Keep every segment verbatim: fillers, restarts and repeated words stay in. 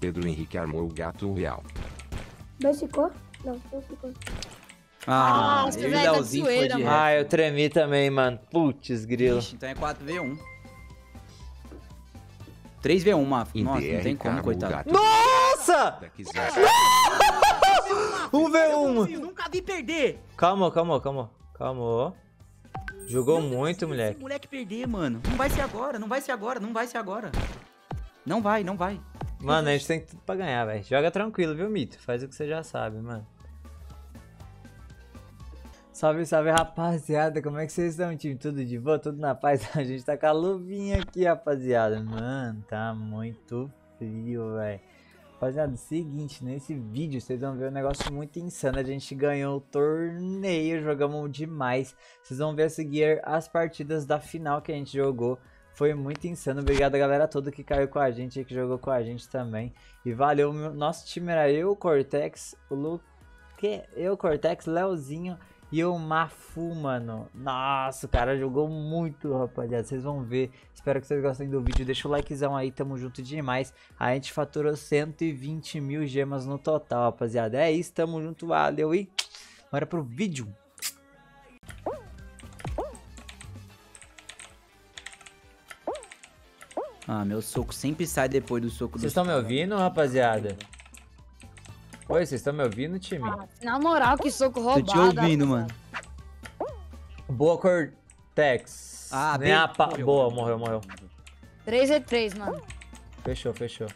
Pedro Henrique armou o gato real. Dois ficou? Não, um ficou. Ah, ah, velho, tá zoeira, mano. Ah, eu tremi também, mano. Putz, grilo. Ixi, então é quatro v um. três v um, Mafu. Nossa, não tem como, coitado. Nossa! um v um. Nunca vi perder. Calma, calma, calma. Calma. Jogou muito, moleque. Esse moleque perder, mano. Não vai ser agora, não vai ser agora, não vai ser agora. Não vai, não vai. Mano, a gente tem tudo pra ganhar, velho. Joga tranquilo, viu, Mito? Faz o que você já sabe, mano. Salve, salve, rapaziada. Como é que vocês estão, time? Tudo de boa? Tudo na paz? A gente tá com a luvinha aqui, rapaziada. Mano, tá muito frio, velho. Rapaziada, é o seguinte, nesse vídeo vocês vão ver um negócio muito insano. A gente ganhou o torneio, jogamos demais. Vocês vão ver a seguir as partidas da final que a gente jogou. Foi muito insano. Obrigado a galera toda que caiu com a gente e que jogou com a gente também. E valeu, meu... nosso time era eu, o Khortex, o Lu... que? Eu, o Khortex, Leozinho e o Mafu, mano. Nossa, o cara jogou muito, rapaziada. Vocês vão ver. Espero que vocês gostem do vídeo. Deixa o likezão aí, tamo junto demais. A gente faturou cento e vinte mil gemas no total, rapaziada. É isso, tamo junto, valeu e bora pro vídeo. Ah, meu soco sempre sai depois do soco do... Vocês estão me ouvindo, rapaziada? Oi, vocês estão me ouvindo, time? Ah, na moral, que soco roubado. Tô te ouvindo, mano. Boa, Khortex. Ah, bem... a pa... morreu. Boa, morreu, morreu. três v três, mano. Fechou, fechou.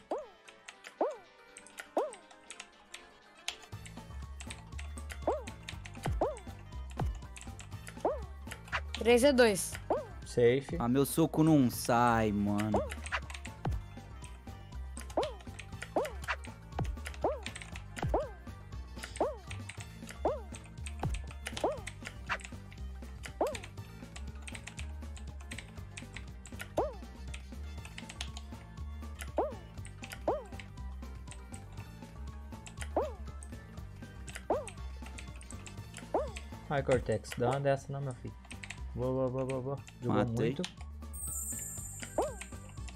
três v dois. Safe. Ah, meu soco não sai, mano. Ai, Khortex, dá uma dessa não, meu filho. Boa, boa, boa, boa. Jogou muito.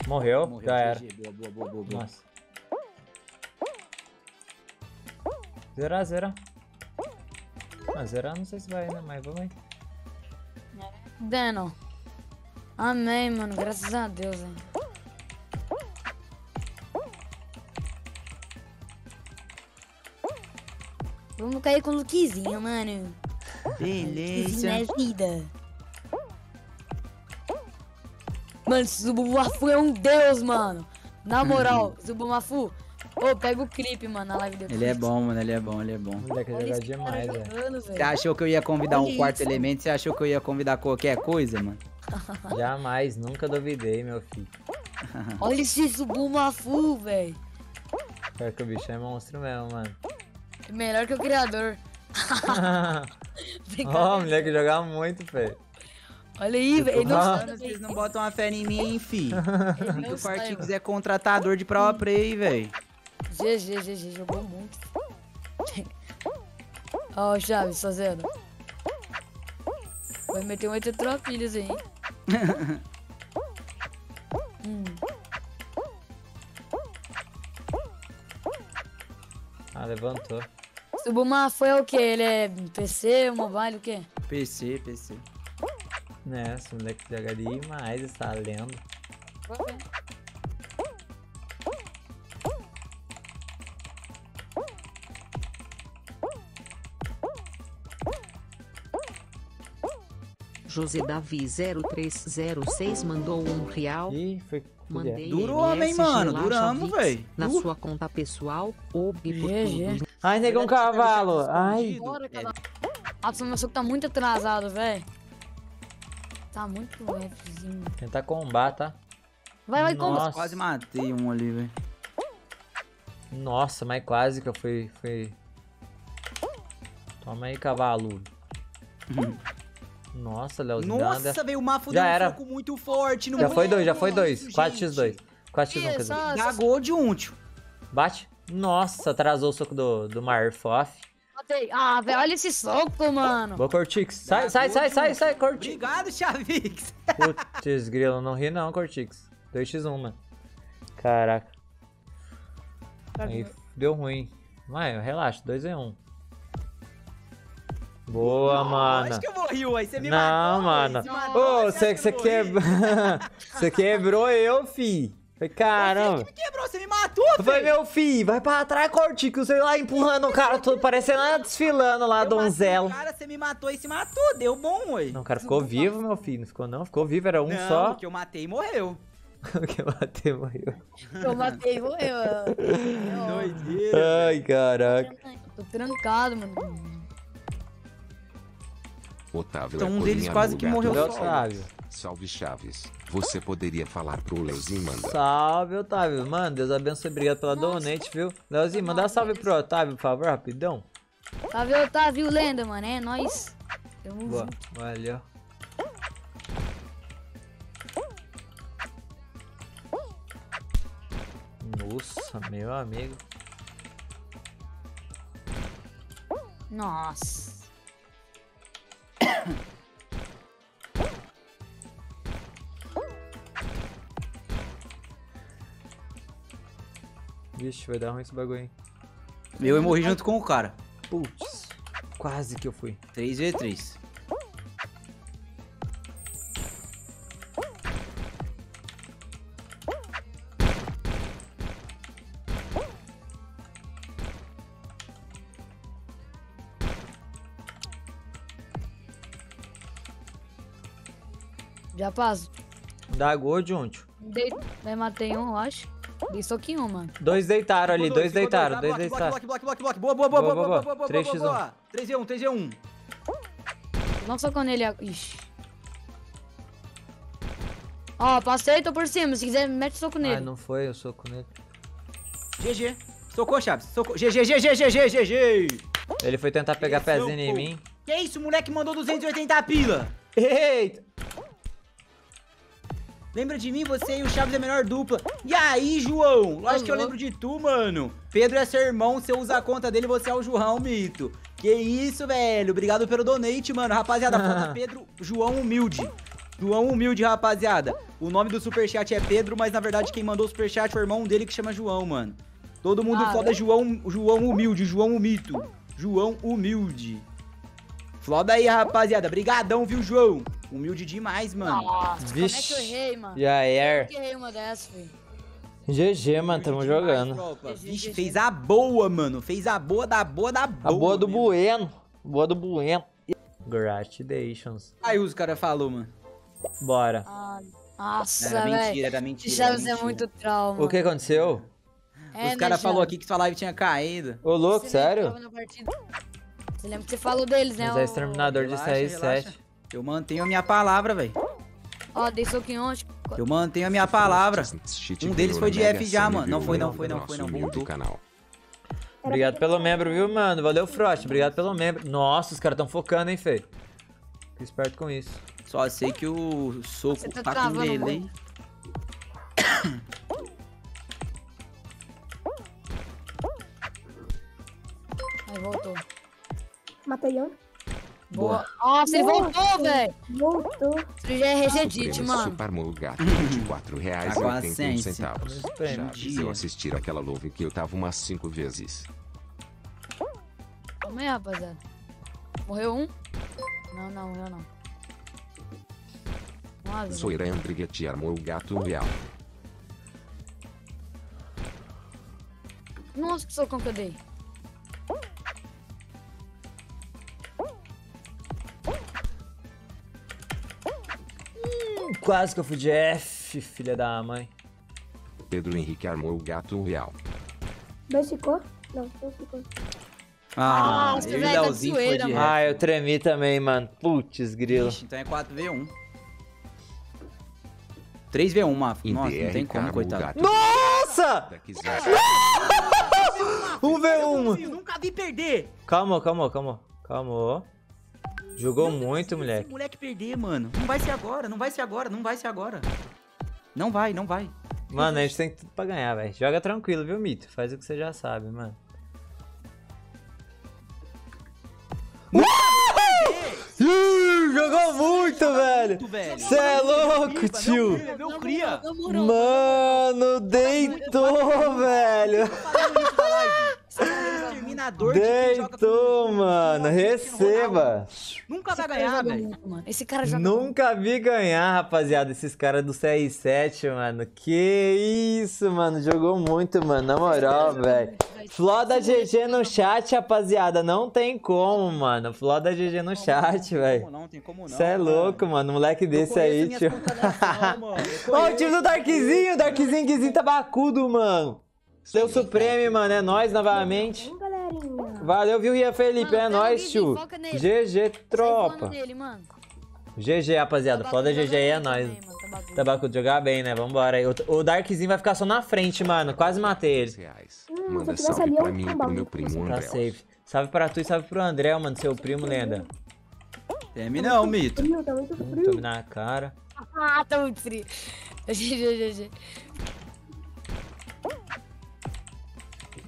Morreu, Morreu já era. Boa, boa, boa, boa, boa. Nossa. Zerar, zerar. Ah, zerar não sei se vai ainda, mas vamos aí. Dano. Amém, mano. Graças a Deus, hein. Vamos cair com o Lukezinho, mano. Beleza. Lukezinho é vida. Mano, esse Zubumafu é um deus, mano. Na moral, hum. Zubumafu, ô, pega o clipe, mano, na live dele. Ele é bom, mano, ele é bom, ele é bom. Moleque, ele é demais, velho. Você achou que eu ia convidar um quarto elemento? Você achou que eu ia convidar qualquer coisa, mano? Jamais, nunca duvidei, meu filho. Olha esse Zubumafu, velho. Pior que o bicho é monstro mesmo, mano. É melhor que o criador. Ó, oh, moleque, jogar muito, velho. Olha aí, velho. Vocês não botam a fé em mim, hein, fi. Se o partido quiser contratador de prova play, velho. G G, G G, jogou muito. Ó, o Chaves fazendo. Vai meter um entre tropilhas aí, hein? hum. Ah, levantou. Zubumafu é o quê? Ele é P C, mobile, o quê? P C, P C. Né, esse moleque joga demais, está lendo. José Davi zero três zero seis mandou um real. Ih, foi... Mandei durou, hein, mano? Duramos, velho. Na uh. sua conta pessoal, ou por yeah. Ai, negão cavalo. Ai. A pessoa que tá muito atrasado, velho. Tá muito Fzinho. Tentar combar, tá? Vai, vai, combar. Quase matei um ali, velho. Nossa, mas quase que eu fui... fui... Toma aí, cavalo. Nossa, Leozinho. Nossa, veio o Mafu deu um soco muito forte. Já foi dois, já foi dois. quatro por dois. quatro por um, quer dizer. Gagou de um, tio. Bate. Nossa, atrasou o soco do, do Marfof. Ah, velho, olha esse soco, mano. Boa, Khortex. Sai, sai, sai, sai, sai, Khortex. Obrigado, Chaves. Putz, grilo, não ri não, Khortex. dois por um, mano. Caraca. Aí deu ruim. Mas relaxa, dois a um. Boa, não, mano. Acho que eu morri, aí você me não, matou. Não, mano. Ô, você quebrou. Você quebrou eu, fi. Foi caramba. Você que me quebrou, você me matou, filho. Foi, meu filho, vai pra trás, Khortex, sei lá, empurrando o cara todo, parecendo lá, desfilando lá, donzelo. Cara, você me matou e se matou, deu bom, ué. Não, o cara ficou vivo, meu filho, não ficou não, ficou vivo, era um não, só. Não, que eu matei e morreu. O que eu matei morreu. Eu matei e morreu. Doideira. Ai, caraca. Tô trancado, mano. Otávio então, é um deles quase que morreu só. Otávio. Salve, Chaves. Você poderia falar pro Leozinho mandar? Salve, Otávio. Mano, Deus abençoe. Obrigado pela donate, viu? Leozinho, manda um salve pro Otávio, por favor, rapidão. Salve, Otávio, lenda, mano. É nóis. Boa, valeu. Nossa, meu amigo. Nossa. Vixe, vai dar ruim esse bagulho, hein? Meu, eu morri junto com o cara. Putz, quase que eu fui. três contra três. Já passo. Dá gol de onde? Dei... Vai, matei um, eu acho. Dei soquinho, mano. Dois deitaram ali, dois deitaram, dois deitaram. Bloque, bloque, bloque, bloque. Boa, boa, boa, boa, boa, boa, boa. três a um. três a um, três a um. Não socou nele. Ixi. Ó, passei, tô por cima. Se quiser, mete soco nele. Ah, não foi, eu soco nele. G G. Socou, Chaves. Socou. G G, G G, G G, G G. Ele foi tentar pegar pezinho em mim. Que isso, o moleque mandou duzentos e oitenta pila. Eita. Lembra de mim? Você e o Chaves é a melhor dupla. E aí, João? Lógico que eu lembro de tu, mano. Pedro é seu irmão, você usa a conta dele, você é o João, Mito. Que isso, velho. Obrigado pelo donate, mano. Rapaziada, conta Pedro, João Humilde. João Humilde, rapaziada. O nome do superchat é Pedro, mas na verdade quem mandou o superchat foi o irmão dele que chama João, mano. Todo mundo ah, foda eu... João, João Humilde, João Mito. João Humilde. Floda aí, rapaziada. Brigadão, viu, João? Humilde demais, mano. Nossa, vixe. Como é que eu errei, mano? Já é. Como é que eu errei uma dessa, filho? G G, mano, tamo jogando. Vixe, fez a boa, mano. Fez a boa da boa da boa. A boa do mesmo. Bueno. Boa do Bueno. Gratulations. Aí os cara falou, mano. Bora. Ah, nossa, velho. Era mentira, era mentira. Chaves é muito trauma. O que aconteceu? É, os cara falou aqui que sua live tinha caído. Ô, louco, você sério? Você lembra que você falou deles, né? Mas é exterminador de seis sete. Eu mantenho a minha palavra, velho. Ó, dei soquinho ontem. Eu mantenho a minha palavra. Um deles foi de F já, mano. Não foi, não foi, não foi, não. Voltou. Obrigado pelo membro, viu, mano? Valeu, Frost. Obrigado pelo membro. Nossa, os caras tão focando, hein, feio? Fique esperto com isso. Só sei que o soco tá com ele, hein? Aí, voltou. Matei um. Boa. Nossa, ele voltou, velho. Voltou. Ele já é regedite, mano. Supermou o gato de quatro reais e oitenta e um centavos. Chaves, eu assistir aquela live que eu tava umas cinco vezes. Como é, rapaziada? Morreu um? Não, não, morreu não. Nossa, Soira Andriguetti armou o gato real. Nossa, que socão que eu dei. Quase que eu fui de F, filha da mãe. Pedro Henrique armou o gato real. Dois ficou? Não, dois ficou. Ah, ah, eu velho, Leozinho tá foi de mano. Ah, eu tremi também, mano. Putz, grilo. Ixi, então é quatro contra um. três contra um, Mafu. Nossa, não tem como, coitado. Nossa! um contra um. Eu nunca vi perder. Calma, calma, calma. Calma. Jogou não, muito, não, moleque. Esse moleque perder, mano. Não vai ser agora, não vai ser agora, não vai ser agora. Não vai, não vai. Mano, a gente tem tudo pra ganhar, velho. Joga tranquilo, viu, Mito? Faz o que você já sabe, mano. Não! Não! Jogou muito, velho. Você é louco, tio. Mano, deitou, velho. Deitou, mano. Receba. Nunca vai ganhar, velho. Esse cara joga. Nunca vi ganhar, rapaziada. Esses caras do C R sete, mano. Que isso, mano. Jogou muito, mano. Na moral, velho. Fló da G G no chat, rapaziada. Não tem como, mano. Fló da G G no chat, velho. Não tem como não. Você é louco, mano. Moleque desse aí, tio. Ó, o time do Darkzinho. Darkzinho, Guizinho tá bacudo, mano. Seu Supreme, mano, é nóis novamente. Valeu, viu, Ria Felipe? Mano, é nóis, tio. G G, tropa. Dele, mano. G G, rapaziada. Foda G G aí, é nóis. Tá bagulho de jogar bem, né? Vambora aí. O Darkzinho vai ficar só na frente, mano. Quase matei ele. Hum, manda salve ali, pra mim, pro meu primo André. Tá safe. Salve pra tu e salve pro André, mano. Seu primo, lenda. Teme não, Mito. Tá muito frio. Tome na cara. Ah, tá muito frio. G G, G G.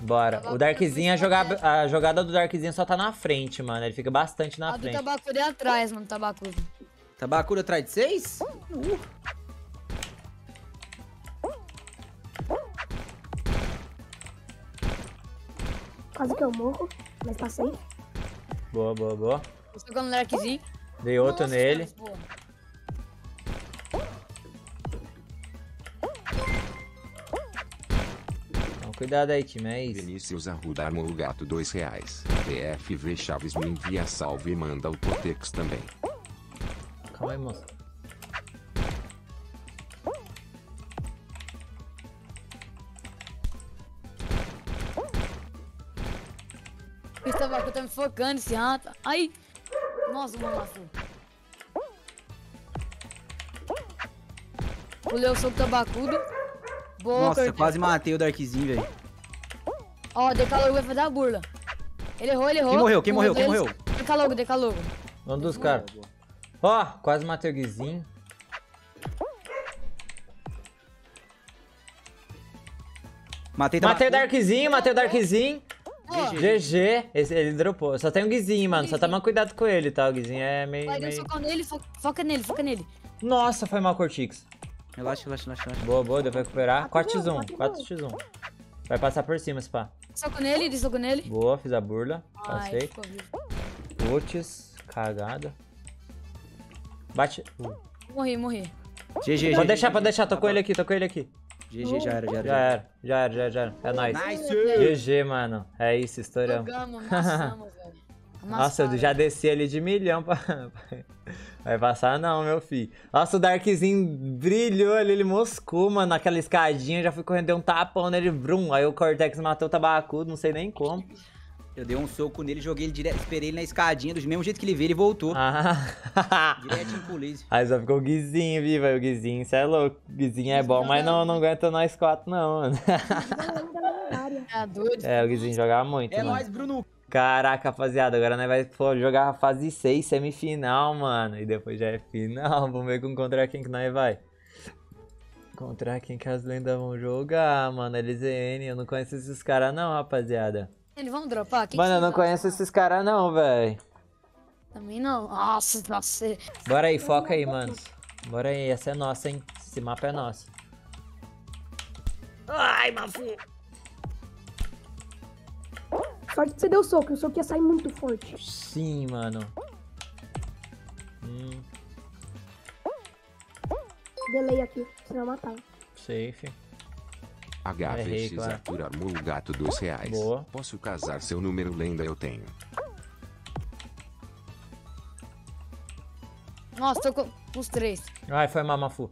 Bora. O Darkzinho, a jogada, a jogada do Darkzinho só tá na frente, mano. Ele fica bastante na a frente. O Tabacudo é atrás, mano. Tabacudo. Tabacudo atrás de seis? Uh. Quase que eu morro, mas passei. Boa, boa, boa. Tô jogando no Darkzinho. Dei outro Nossa, nele. Boa. Cuidado aí, time, é isso. Vinícius Arruda armou o gato dois reais. T F V Chaves me envia salve e manda o Khortex também. Calma aí, moça. Esse tabaco tá me focando, esse rata. Ai! Nossa, o Mafu. O Leozinho tabacudo. Boa, nossa, Khortex. Quase matei o Darkzinho, velho. Ó, oh, Decalogo vai fazer a burla. Ele errou, ele errou. Quem morreu? Quem um morreu? Quem morreu? Decalogo, Decalogo. Um dos caras. Ó, oh, quase matei o Guizinho. Matei, matei o Darkzinho, matei o Darkzinho. Oh. G G. Esse, ele dropou. Só tem o Guizinho, mano. Guizinho. Só toma cuidado com ele, tá? O Guizinho é meio... Vai, meio... Socar nele, foca, foca nele, foca nele. Nossa, foi mal, Khortex. Relaxa, relaxa, relaxa, relaxa. Boa, boa, deu pra recuperar. quatro por um, quatro por um. Vai passar por cima, spa. Soco nele, dessoco nele. Boa, fiz a burla. Ai, passei. Putz, cagada. Bate. Uh. Morri, morri. G G, pode deixar, pode deixar. Tô com ele aqui, tô com ele aqui. G G, já era, já era. Já era, já era, já era. Já era. É nóis. Nice. G G, mano. É isso, estouramos. Jogamos, amassamos, velho. Nossa, eu já desci ali de milhão pra... Vai passar não, meu filho. Nossa, o Darkzinho brilhou ali, ele moscou, mano, naquela escadinha. Eu já fui correndo, dei um tapão nele, brum. Aí o Khortex matou o tabacudo, não sei nem como. Eu dei um soco nele, joguei ele direto, esperei ele na escadinha. Do mesmo jeito que ele veio, ele voltou. Ah. Direto em polícia. Aí só ficou o Guizinho, viu, velho? O Guizinho, cê é louco. O Guizinho é bom, mas não, não aguenta nós quatro, não, mano. É, o Guizinho jogava muito, É mano. Nóis, Bruno. Caraca, rapaziada, agora nós vai pô, jogar a fase seis, semifinal, mano. E depois já é final. Vamos ver contra quem que nós vai. Contra quem que as lendas vão jogar, mano. L Z N, eu não conheço esses caras não, rapaziada. Eles vão dropar? Quem mano, eu não conheço esses caras não, velho. Também não. Nossa, nossa. Bora aí, foca aí, mano. Bora aí, essa é nossa, hein. Esse mapa é nosso. Ai, Mafu. Sorte que você deu soco, o soco ia sair muito forte. Sim, mano. Hum. Delay aqui, senão eu matava. Safe. H V X Artur armou o gato dos reais. Boa. Posso casar seu número lenda, eu tenho. Nossa, tô com os três. Ai, foi mal, Mafu.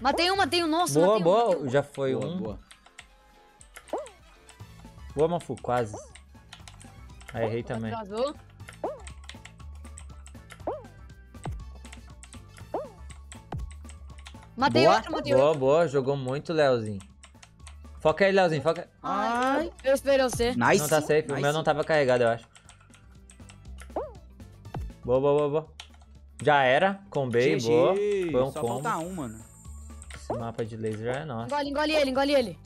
Matei um, matei um, nossa. Boa, matei boa, um, matei um. Já foi boa, um. Boa. Boa, Mafu, quase. Aí, errei também. Atrasou. Matei boa. outro, matei boa, outro. Boa, boa. Jogou muito, Leozinho. Foca aí, Leozinho, foca. Ai, eu esperei você. Nice. Não tá safe, nice. O meu não tava carregado, eu acho. Boa, boa, boa, boa. Já era, combei, G G. Boa. Foi um Só combo. Falta um, mano. Esse mapa de laser é nosso. Engole, engole ele, engole ele.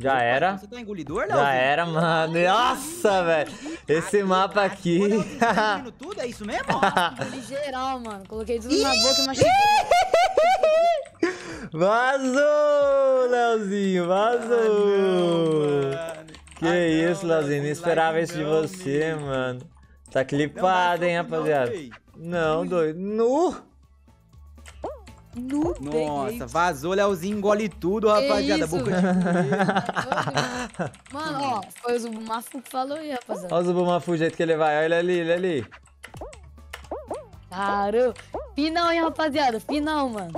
Já Opa, era. Você tá engolidor, Léo? Já era, mano. Nossa, velho. Esse mapa aqui. Tá tudo? É isso mesmo? Engoli geral, mano. Coloquei tudo na boca e machuquei. Vazou, Leozinho. Vazou. Ah, não, que ah, não, isso, Leozinho. Não esperava isso de você, não, mano. Tá clipado, hein, rapaziada. Não, doido. Nu. No Nossa, vazou, Leozinho, engole tudo, rapaziada. Isso? Boca de mano, ó, foi o Zubumafu que falou aí, rapaziada. Olha o Zubumafu, o jeito que ele vai. Olha ele ali, ele ali. Caramba. Final, hein, rapaziada. Final, mano.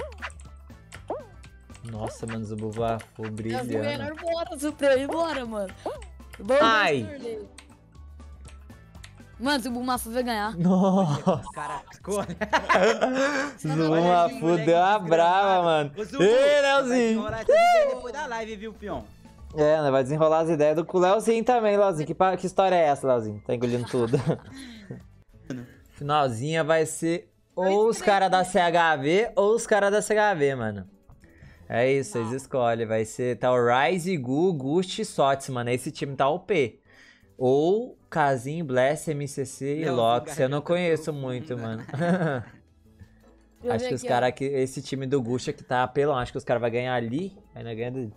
Nossa, mano, o Zubumafu brilhando. É o melhor bota, Supremo. Bora, mano. Bom, ai. Mano, o Zubumafu vai ganhar. Nossa. Caraca, escolha. Zubumafu deu uma brava, mano. Ei, Leozinho. Depois da live, viu, Pion? É, vai desenrolar as ideias do Leozinho também, Leozinho. Que, que história é essa, Leozinho? Tá engolindo tudo. Finalzinha vai ser ou os caras da C H V ou os caras da C H V, mano. É isso, vocês escolhem. Vai ser, tá o Rise, Gu, Gust e Sots, mano. Esse time tá O P. Ou Kazin, Bless, M C C e Lox. Eu não conheço muito, mano. Acho que os caras aqui... Esse time do Gust aqui tá apelão. Acho que os caras vão ganhar ali. Aí não ganha do...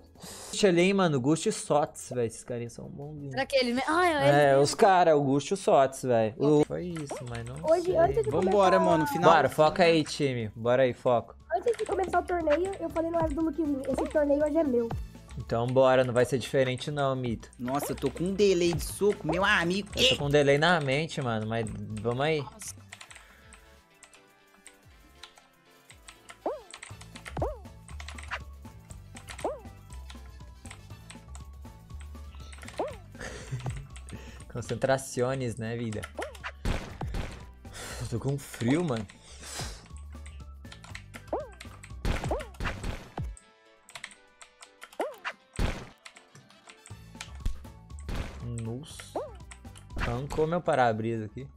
Gust ali, hein, mano. Gust e Sots, velho. Esses carinhas são bons. Será que ele... Ah, é, é, os caras. O Gust e o Sots, velho. O... Foi isso, mas não hoje, sei. Antes de Vambora, começar... mano. Final. Bora, foca aí, time. Bora aí, foco. Antes de começar o torneio, eu falei no live do Lukezinho. Esse torneio hoje é meu. Então bora, não vai ser diferente não, Mito. Nossa, eu tô com um delay de soco, meu amigo. Eu tô com um delay na mente, mano, mas vamos aí. Nossa. Concentrações, né, vida? Eu tô com frio, mano. Arrancou meu para-brisa aqui.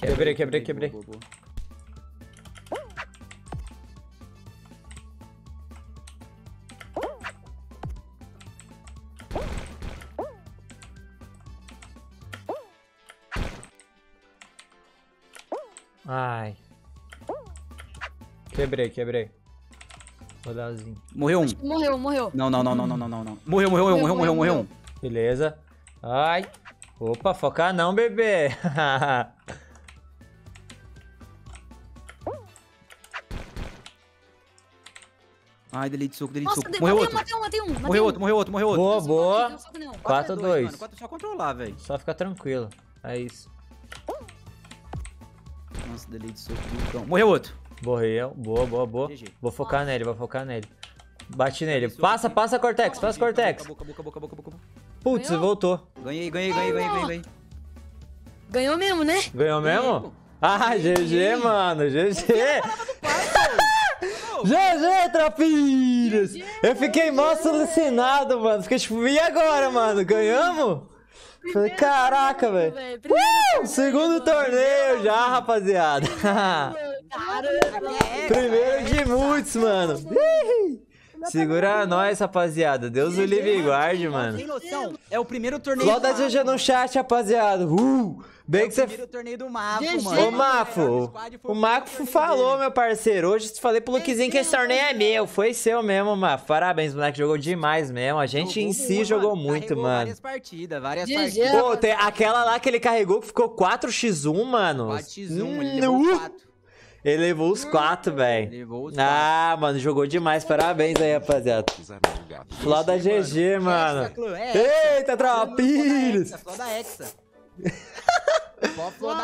Quebrei, quebrei, quebrei. Boa, boa, boa. Ai. Quebrei, quebrei. Rodazinho. Morreu um. Morreu, morreu. Não, não, não, não, não, não, não, não. Morreu, morreu, morreu, morreu, morreu, morreu, morreu. Beleza. Ai. Opa, focar não, bebê. Ai, delay de soco, delay de soco. Nossa, morreu outro. Matei um, matei um, matei um. Morreu outro, morreu outro, morreu outro. Boa, boa. quatro a dois. quatro só controlar, velho. Só fica tranquilo. É isso. Nossa, delay de soco do cão. Morreu outro. Morreu. Boa, boa, boa. G G. Vou focar nele, vou focar nele. Bate nele. Passa, passa, Khortex, passa, Khortex. Acabou, acabou, acabou, acabou, acabou. Putz, voltou. Ganhei, ganhei, ganhei, ganhei, ganhei, ganhei. Ganhou mesmo, né? Ganhou mesmo? Ah, G G, mano, G G. G G, tropinhos. Eu fiquei mó alucinado, mano. Fiquei tipo, e agora, mano? Ganhamos? Falei, caraca, velho. Uh! Segundo torneio já, rapaziada. Primeiro de muitos, mano. Segura nós, rapaziada. Deus o livre e guarde, mano. Sem noção, é o primeiro torneio. Fló da G G no chat, rapaziada. Uh! Bem é que você. Torneio do Mafu, mano. Ô, Mafu. O Mafu falou, meu parceiro. Hoje eu falei pro Lukezinho que esse torneio é meu. Foi seu mesmo, Mafu. Parabéns, moleque. Jogou demais mesmo. A gente jogou em si boa, jogou mano. Muito, carregou mano. Várias partidas, várias partidas. Pô, tem aquela lá que ele carregou que ficou quatro a um, mano. quatro a um, hum, ele levou quatro. Ele levou os quatro, velho. Ah, mano, jogou demais. Parabéns aí, rapaziada. Fló da G G, mano. Eita, tropilhos. Fló da Hexa.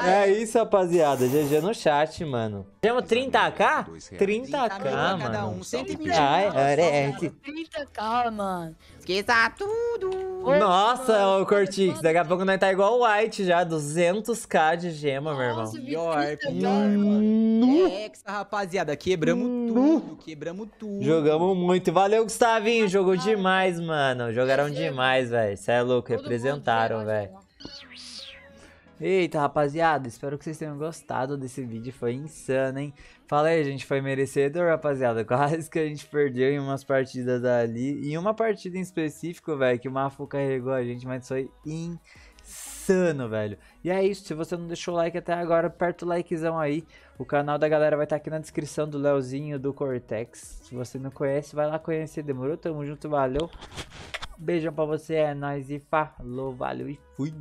É isso, rapaziada. G G no chat, mano. Temos trinta k? trinta k, mano. Cada um. trinta k, mano. Esqueça tudo. Nossa, o Khortex. Daqui a pouco nós tá igual o White já. duzentos k de gema, meu irmão. Pior, pior, mano. É essa, rapaziada. Quebramos tudo. Quebramos tudo. Jogamos muito. Valeu, Gustavinho. Jogou demais, mano. Jogaram demais, velho. Cê é louco. Representaram, velho. Eita, rapaziada, espero que vocês tenham gostado desse vídeo, foi insano, hein? Fala aí, gente, foi merecedor, rapaziada, quase que a gente perdeu em umas partidas ali, em uma partida em específico, velho, que o Mafu carregou a gente, mas foi insano, velho. E é isso, se você não deixou o like até agora, aperta o likezão aí, o canal da galera vai estar aqui na descrição do Leozinho, do Khortex, se você não conhece, vai lá conhecer, demorou? Tamo junto, valeu, beijão pra você, é nóis e falou, valeu e fui!